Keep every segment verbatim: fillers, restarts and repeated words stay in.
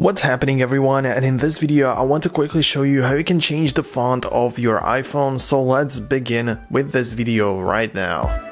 What's happening everyone, and in this video I want to quickly show you how you can change the font of your iPhone, so let's begin with this video right now.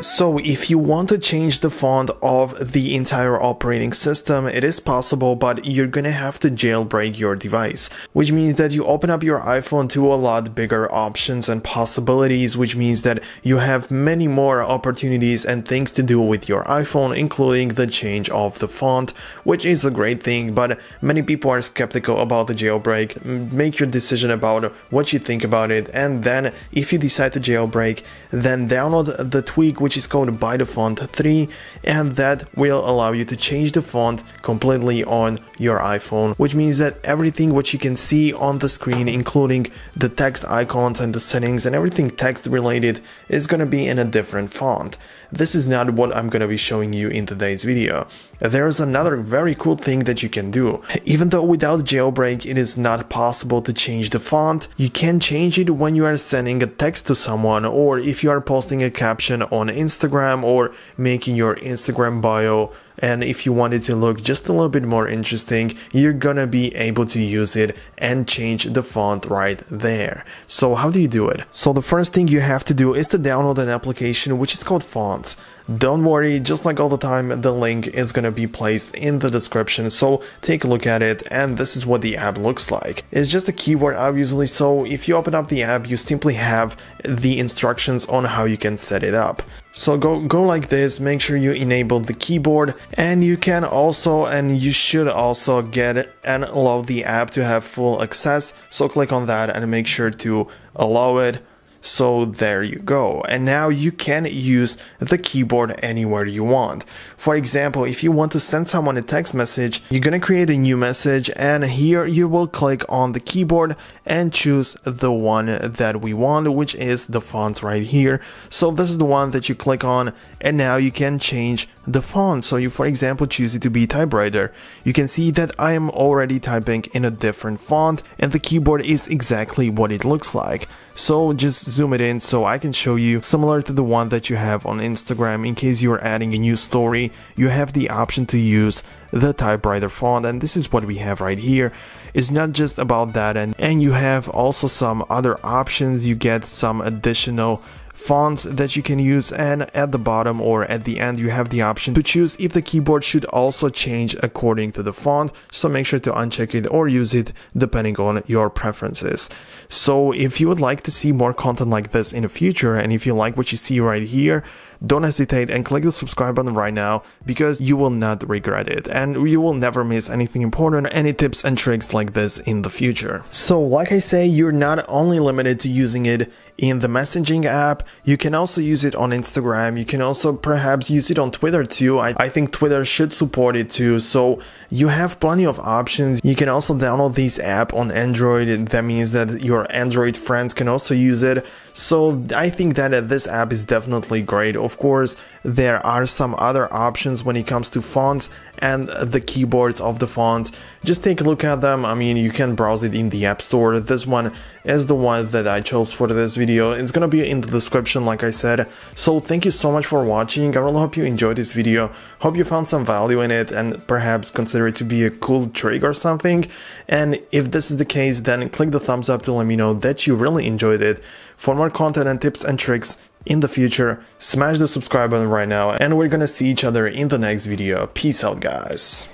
So if you want to change the font of the entire operating system, it is possible, but you're gonna have to jailbreak your device, which means that you open up your iPhone to a lot bigger options and possibilities, which means that you have many more opportunities and things to do with your iPhone, including the change of the font, which is a great thing, but many people are skeptical about the jailbreak. Make your decision about what you think about it, and then if you decide to jailbreak, then download the tweak, which is called By the font three, and that will allow you to change the font completely on your iPhone, which means that everything what you can see on the screen, including the text icons and the settings and everything text related, is gonna be in a different font. This is not what I'm gonna be showing you in today's video. There's another very cool thing that you can do. Even though without jailbreak it is not possible to change the font, you can change it when you are sending a text to someone, or if you are posting a caption on Instagram, or making your Instagram bio. And if you want it to look just a little bit more interesting, you're gonna be able to use it and change the font right there. So how do you do it? So the first thing you have to do is to download an application which is called Fonts. Don't worry, just like all the time, the link is gonna be placed in the description, so take a look at it, and this is what the app looks like. It's just a keyword obviously, so if you open up the app, you simply have the instructions on how you can set it up. So go go like this, make sure you enable the keyboard, and you can also, and you should also get and allow the app to have full access, so click on that and make sure to allow it. So there you go, and now you can use the keyboard anywhere you want. For example, if you want to send someone a text message, you're gonna create a new message, and here you will click on the keyboard and choose the one that we want, which is the font right here. So this is the one that you click on, and now you can change the font. So you, for example, choose it to be typewriter. You can see that I am already typing in a different font, and the keyboard is exactly what it looks like. So just zoom it in so I can show you, similar to the one that you have on Instagram. In case you're adding a new story, you have the option to use the typewriter font, and this is what we have right here. It's not just about that, and, and you have also some other options. You get some additional fonts that you can use, and at the bottom or at the end you have the option to choose if the keyboard should also change according to the font, so make sure to uncheck it or use it depending on your preferences. So if you would like to see more content like this in the future, and if you like what you see right here, don't hesitate and click the subscribe button right now, because you will not regret it, and you will never miss anything important, any tips and tricks like this in the future. So like I say, you're not only limited to using it in the messaging app, you can also use it on Instagram, you can also perhaps use it on Twitter too. I, I think Twitter should support it too, so you have plenty of options. You can also download this app on Android, that means that your Android friends can also use it. So I think that this app is definitely great. Of course, there are some other options when it comes to fonts and the keyboards of the fonts. Just take a look at them. I mean, you can browse it in the App Store. This one is the one that I chose for this video. It's gonna be in the description, like I said. So thank you so much for watching. I really hope you enjoyed this video. Hope you found some value in it, and perhaps consider it to be a cool trick or something. And if this is the case, then click the thumbs up to let me know that you really enjoyed it. For more content and tips and tricks in the future, smash the subscribe button right now, and we're gonna see each other in the next video. Peace out, guys.